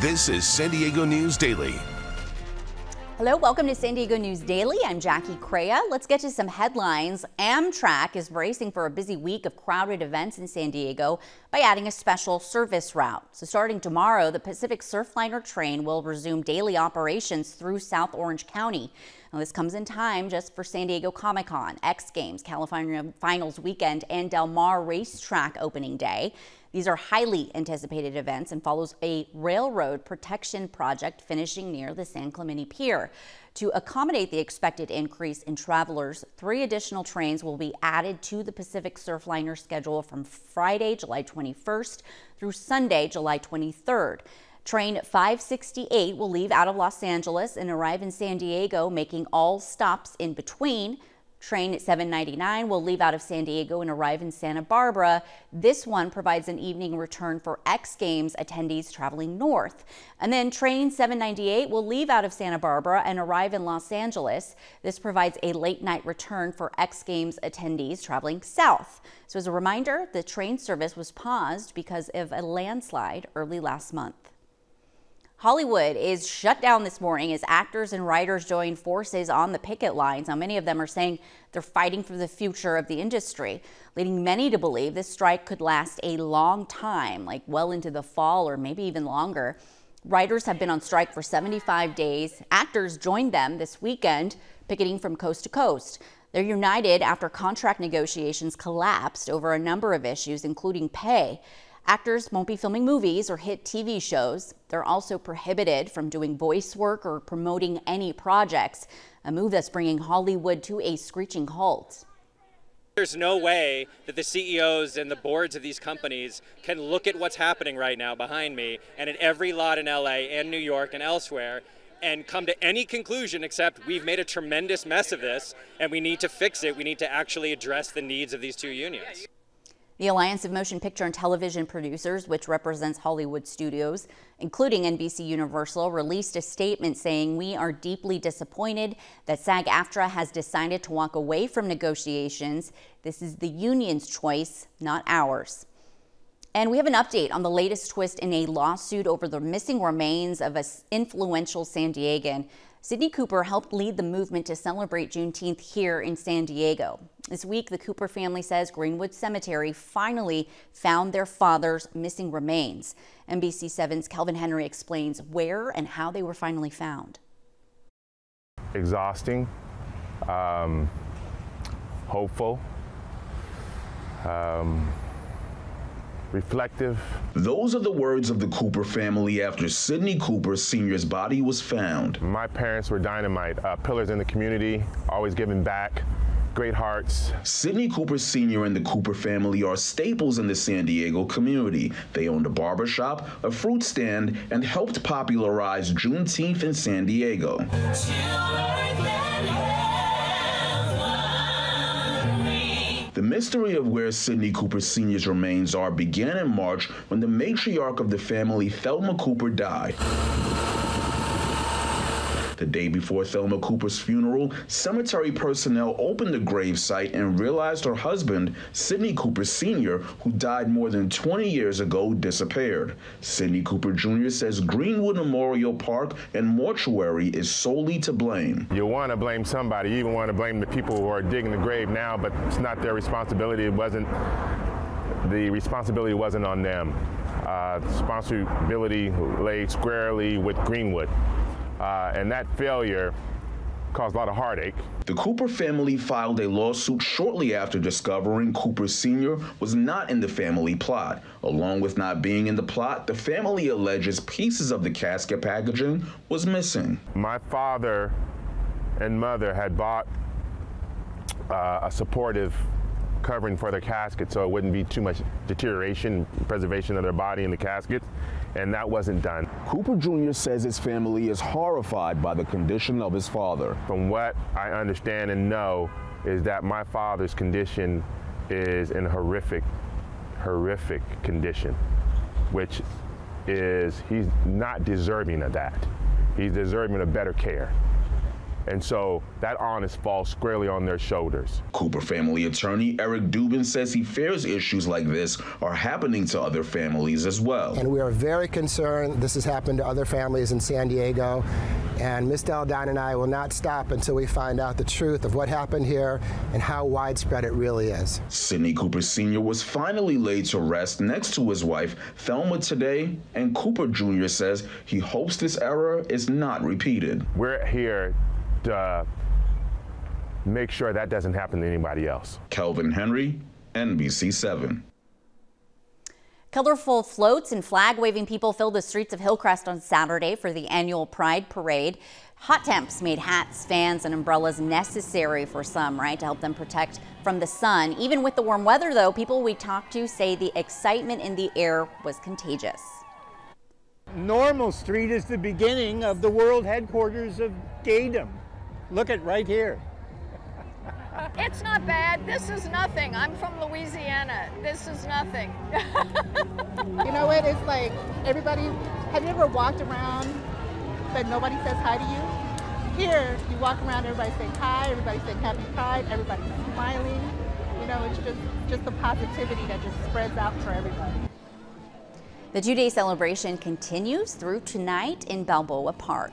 This is San Diego News Daily. Hello, welcome to San Diego News Daily. I'm Jackie Crea. Let's get to some headlines. Amtrak is bracing for a busy week of crowded events in San Diego by adding a special service route. So starting tomorrow, the Pacific Surfliner train will resume daily operations through South Orange County. Now, this comes in time just for San Diego Comic-Con, X Games, California Finals Weekend, and Del Mar Racetrack Opening Day. These are highly anticipated events and follows a railroad protection project finishing near the San Clemente Pier. To accommodate the expected increase in travelers, 3 additional trains will be added to the Pacific Surfliner schedule from Friday, July 21st through Sunday, July 23rd. Train 568 will leave out of Los Angeles and arrive in San Diego, making all stops in between. Train 799 will leave out of San Diego and arrive in Santa Barbara. This one provides an evening return for X Games attendees traveling north. And then Train 798 will leave out of Santa Barbara and arrive in Los Angeles. This provides a late night return for X Games attendees traveling south. So as a reminder, the train service was paused because of a landslide early last month. Hollywood is shut down this morning as actors and writers join forces on the picket lines. Now, many of them are saying they're fighting for the future of the industry, leading many to believe this strike could last a long time, like well into the fall or maybe even longer. Writers have been on strike for 75 days. Actors joined them this weekend, picketing from coast to coast. They're united after contract negotiations collapsed over a number of issues, including pay. Actors won't be filming movies or hit TV shows. They're also prohibited from doing voice work or promoting any projects, a move that's bringing Hollywood to a screeching halt. There's no way that the CEOs and the boards of these companies can look at what's happening right now behind me and at every lot in LA and New York and elsewhere and come to any conclusion except we've made a tremendous mess of this and we need to fix it. We need to actually address the needs of these two unions. The Alliance of Motion Picture and Television Producers, which represents Hollywood studios, including NBC Universal, released a statement saying, "We are deeply disappointed that SAG-AFTRA has decided to walk away from negotiations. This is the union's choice, not ours." And we have an update on the latest twist in a lawsuit over the missing remains of an influential San Diegan. Sidney Cooper helped lead the movement to celebrate Juneteenth here in San Diego. This week, the Cooper family says Greenwood Cemetery finally found their father's missing remains. NBC7's Kelvin Henry explains where and how they were finally found. Exhausting, hopeful, reflective. Those are the words of the Cooper family after Sidney Cooper Sr.'s body was found. My parents were dynamite, pillars in the community, always giving back, great hearts. Sidney Cooper Sr. and the Cooper family are staples in the San Diego community. They owned a barbershop, a fruit stand, and helped popularize Juneteenth in San Diego. The mystery of where Sidney Cooper Sr.'s remains are began in March when the matriarch of the family, Thelma Cooper, died. The day before Thelma Cooper's funeral, cemetery personnel opened the gravesite and realized her husband, Sidney Cooper Sr., who died more than 20 years ago, disappeared. Sidney Cooper Jr. says Greenwood Memorial Park and mortuary is solely to blame. You want to blame somebody. You even want to blame the people who are digging the grave now, but it's not their responsibility. The responsibility wasn't on them. Responsibility lay squarely with Greenwood. And that failure caused a lot of heartache. The Cooper family filed a lawsuit shortly after discovering Cooper Sr. was not in the family plot. Along with not being in the plot, the family alleges pieces of the casket packaging was missing. My father and mother had bought a supportive covering for their casket so it wouldn't be too much deterioration, preservation of their body in the casket, and that wasn't done. Cooper Jr. says his family is horrified by the condition of his father. From what I understand and know is that my father's condition is in horrific condition, which is he's not deserving of that. He's deserving of better care. And so that onus falls squarely on their shoulders. Cooper family attorney Eric Dubin says he fears issues like this are happening to other families as well. And we are very concerned this has happened to other families in San Diego. And Ms. Deldine and I will not stop until we find out the truth of what happened here and how widespread it really is. Sidney Cooper Sr. was finally laid to rest next to his wife, Thelma, today, and Cooper Jr. says he hopes this error is not repeated. We're here to make sure that doesn't happen to anybody else. Kelvin Henry, NBC7. Colorful floats and flag-waving people filled the streets of Hillcrest on Saturday for the annual Pride Parade. Hot temps made hats, fans, and umbrellas necessary for some, right, to help them protect from the sun. Even with the warm weather, though, people we talked to say the excitement in the air was contagious. Normal Street is the beginning of the world headquarters of gaydom. Look at right here. It's not bad. This is nothing. I'm from Louisiana. This is nothing. You know what? It's like everybody, have you ever walked around but nobody says hi to you? Here, you walk around, everybody's saying hi, everybody's saying happy Pride, everybody's smiling. You know, it's just the positivity that just spreads out for everybody. The two-day celebration continues through tonight in Balboa Park.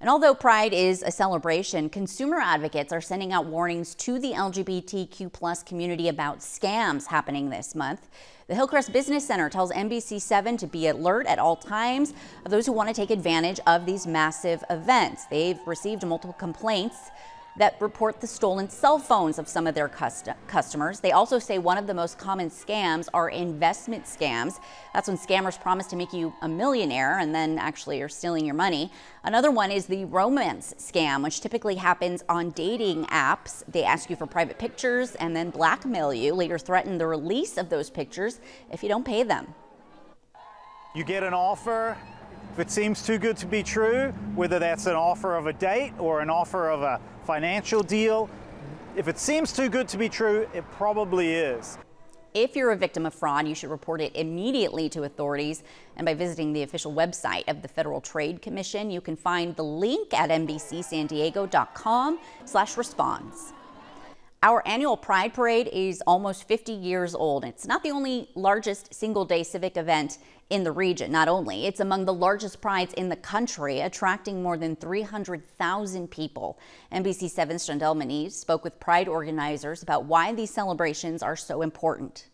And although Pride is a celebration, consumer advocates are sending out warnings to the LGBTQ+ community about scams happening this month. The Hillcrest Business Center tells NBC7 to be alert at all times of those who want to take advantage of these massive events. They've received multiple complaints that report the stolen cell phones of some of their customers. They also say one of the most common scams are investment scams. That's when scammers promise to make you a millionaire and then actually are stealing your money. Another one is the romance scam, which typically happens on dating apps. They ask you for private pictures and then blackmail you, later threaten the release of those pictures if you don't pay them. You get an offer. If it seems too good to be true, whether that's an offer of a date or an offer of a financial deal, if it seems too good to be true, it probably is. If you're a victim of fraud, you should report it immediately to authorities. And by visiting the official website of the Federal Trade Commission, you can find the link at NBCSanDiego.com/response. Our annual Pride Parade is almost 50 years old. It's not the only largest single-day civic event in the region. Not only, it's among the largest prides in the country, attracting more than 300,000 people. NBC7's Shondell Moniz spoke with Pride organizers about why these celebrations are so important.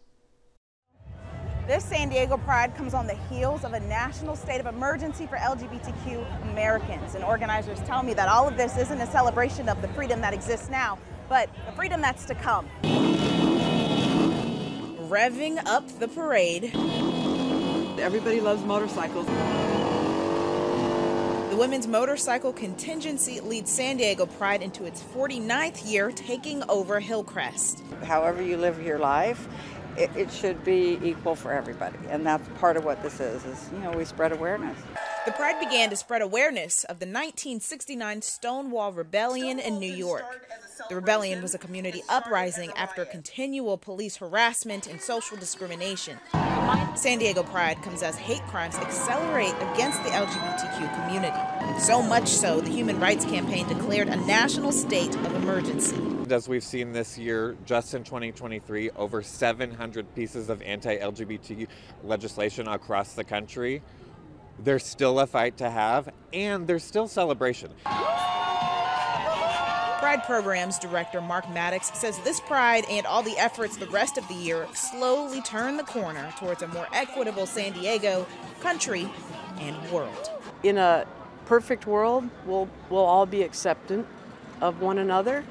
This San Diego Pride comes on the heels of a national state of emergency for LGBTQ Americans. And organizers tell me that all of this isn't a celebration of the freedom that exists now, but the freedom that's to come. Revving up the parade. Everybody loves motorcycles. The women's motorcycle contingency leads San Diego Pride into its 49th year, taking over Hillcrest. However you live your life, it should be equal for everybody. And that's part of what this is, you know, we spread awareness. The Pride began to spread awareness of the 1969 Stonewall Rebellion in New York. The rebellion was a community uprising after continual police harassment and social discrimination. San Diego Pride comes as hate crimes accelerate against the LGBTQ community. So much so, the Human Rights Campaign declared a national state of emergency. As we've seen this year, just in 2023, over 700 pieces of anti-LGBT legislation across the country. There's still a fight to have, and there's still celebration. Pride Programs Director Mark Maddox says this Pride and all the efforts the rest of the year slowly turn the corner towards a more equitable San Diego, country, and world. In a perfect world, we'll all be acceptant of one another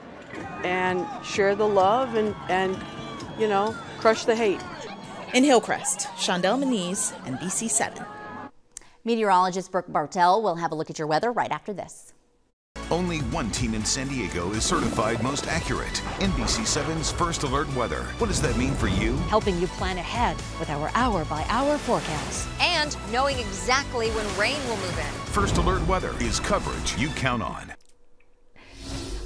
and share the love and you know, crush the hate. In Hillcrest, Shondell Moniz, NBC7. Meteorologist Brooke Bartell will have a look at your weather right after this. Only one team in San Diego is certified most accurate. NBC7's First Alert Weather. What does that mean for you? Helping you plan ahead with our hour-by-hour forecast. And knowing exactly when rain will move in. First Alert Weather is coverage you count on.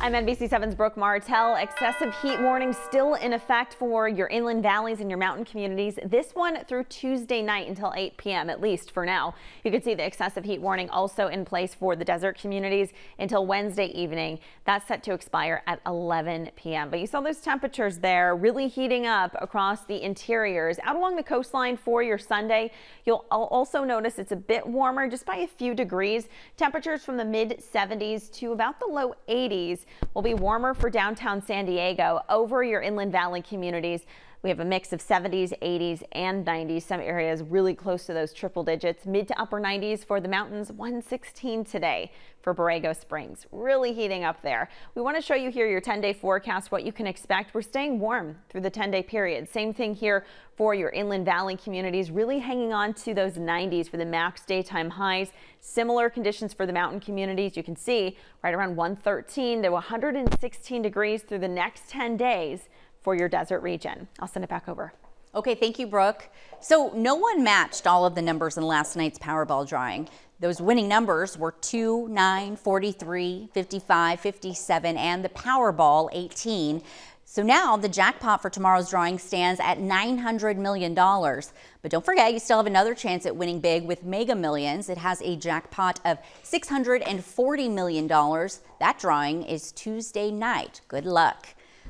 I'm NBC7's Brooke Bartell. Excessive heat warning still in effect for your inland valleys and your mountain communities. This one through Tuesday night until 8 p.m. at least for now. You can see the excessive heat warning also in place for the desert communities until Wednesday evening. That's set to expire at 11 p.m. But you saw those temperatures there really heating up across the interiors. Out along the coastline for your Sunday, you'll also notice it's a bit warmer just by a few degrees. Temperatures from the mid 70s to about the low 80s. Will be warmer for downtown San Diego over your inland valley communities. We have a mix of 70s, 80s, and 90s. Some areas really close to those triple digits. Mid to upper 90s for the mountains, 116 today for Borrego Springs. Really heating up there. We want to show you here your 10-day forecast, what you can expect. We're staying warm through the 10-day period. Same thing here for your inland valley communities, really hanging on to those 90s for the max daytime highs. Similar conditions for the mountain communities. You can see right around 113 to 116 degrees through the next 10 days. For your desert region. I'll send it back over. Okay, thank you, Brooke. So no one matched all of the numbers in last night's Powerball drawing. Those winning numbers were 2, 9, 43, 55, 57, and the Powerball 18. So now the jackpot for tomorrow's drawing stands at $900 million. But don't forget, you still have another chance at winning big with Mega Millions. It has a jackpot of $640 million. That drawing is Tuesday night. Good luck.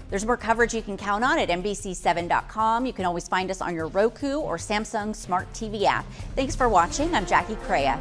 There's more coverage you can count on at NBC7.com. You can always find us on your Roku or Samsung Smart TV app. Thanks for watching. I'm Jackie Crea.